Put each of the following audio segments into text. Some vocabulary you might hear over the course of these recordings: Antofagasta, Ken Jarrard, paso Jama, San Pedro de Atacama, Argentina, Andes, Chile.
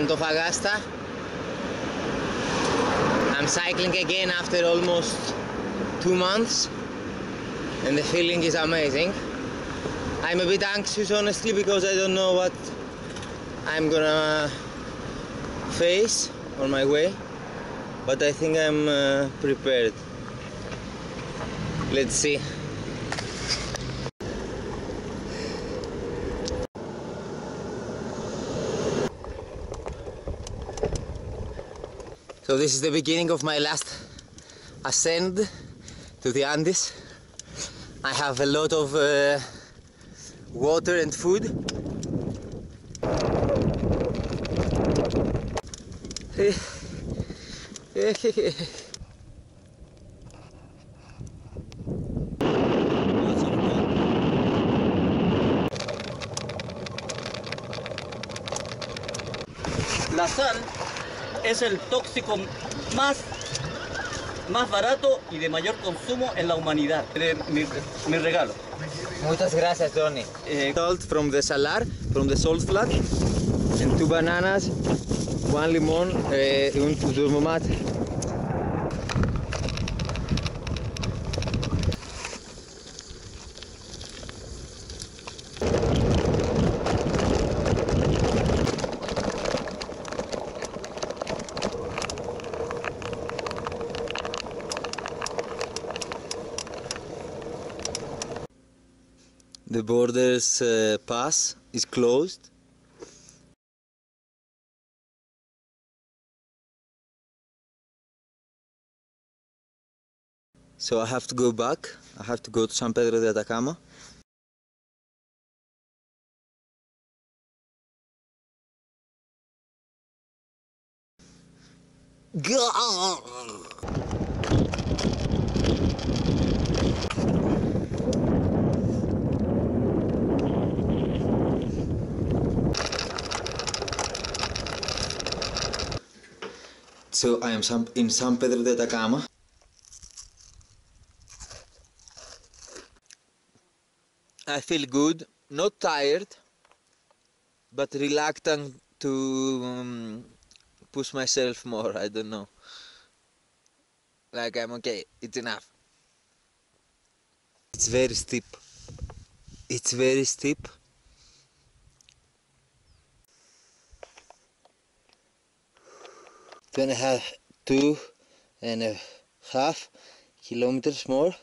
Antofagasta. I'm cycling again after almost 2 months and the feeling is amazing. I'm a bit anxious, honestly, because I don't know what I'm gonna face on my way, but I think I'm prepared. Let's see. So this is the beginning of my last ascent to the Andes. I have a lot of water and food. La sal es el tóxico más barato y de mayor consumo en la humanidad. Mi regalo. Muchas gracias, Tony. Salt from the salar, from the salt flat, and 2 bananas, 1 limón y un pudurmo mate. The borders pass is closed. So I have to go back. I have to go to San Pedro de Atacama. So I am in San Pedro de Atacama. I feel good, not tired, but reluctant to push myself more, I don't know. Like I'm okay, it's enough. It's very steep. It's very steep. Two and a half kilometers more.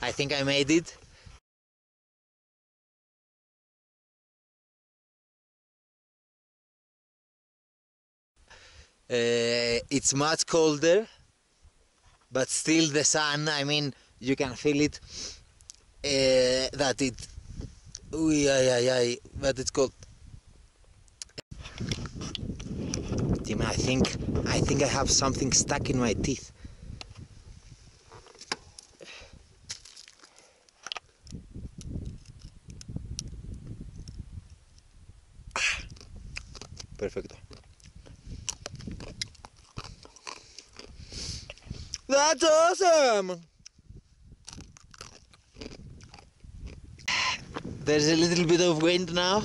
I think I made it. It's much colder, but still the sun, I mean, you can feel it, that it, but it's cold. I think I have something stuck in my teeth. Perfecto. That's awesome. There's a little bit of wind now,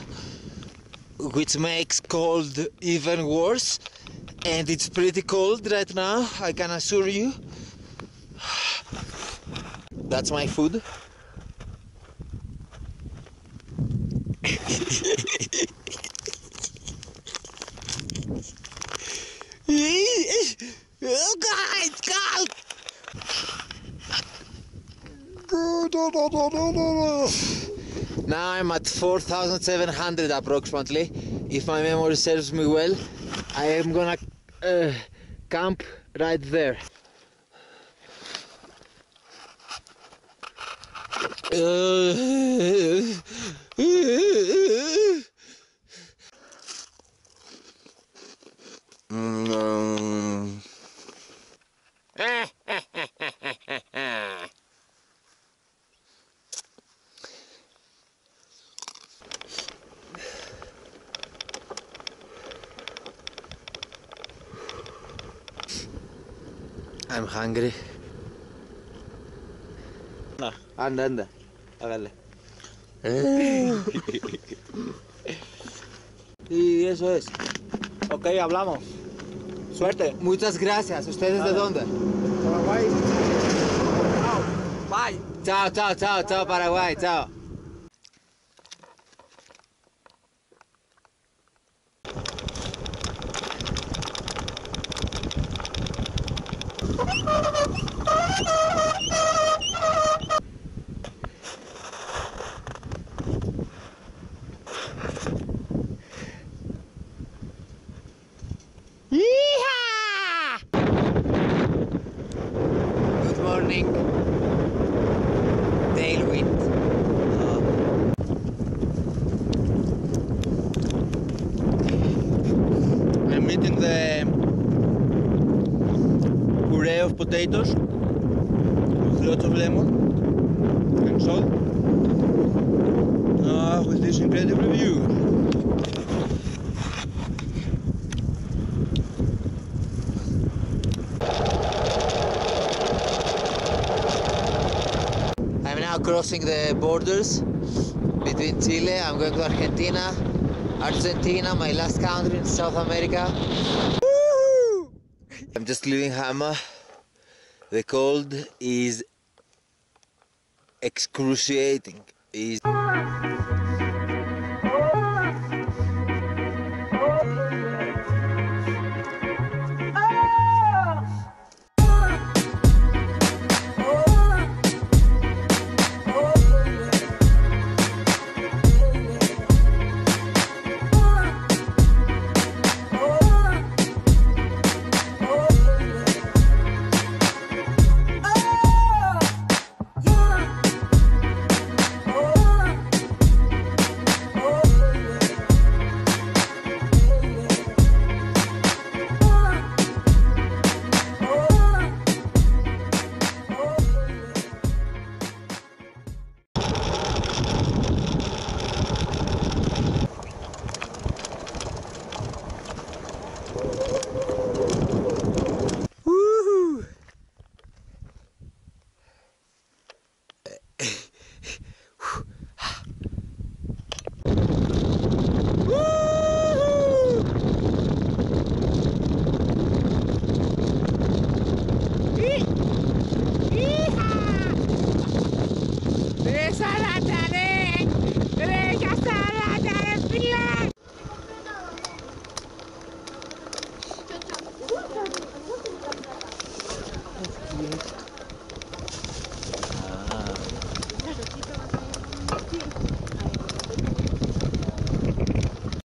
which makes cold even worse, and it's pretty cold right now, I can assure you. That's my food. Oh God, it's cold! No. Now I'm at 4,700 approximately. If my memory serves me well, I am gonna camp right there. I'm hungry. No. Anda, hágale. eso es. Ok, hablamos. Suerte. Muchas gracias. ¿Ustedes de dónde? Paraguay. Bye. Chao, chao, chao, chao, Paraguay, chao. Potatoes with lots of lemon and salt. With this incredible view. I'm now crossing the borders between Chile. I'm going to Argentina. Argentina, my last country in South America. Woohoo! I'm just leaving Jama. The cold is excruciating.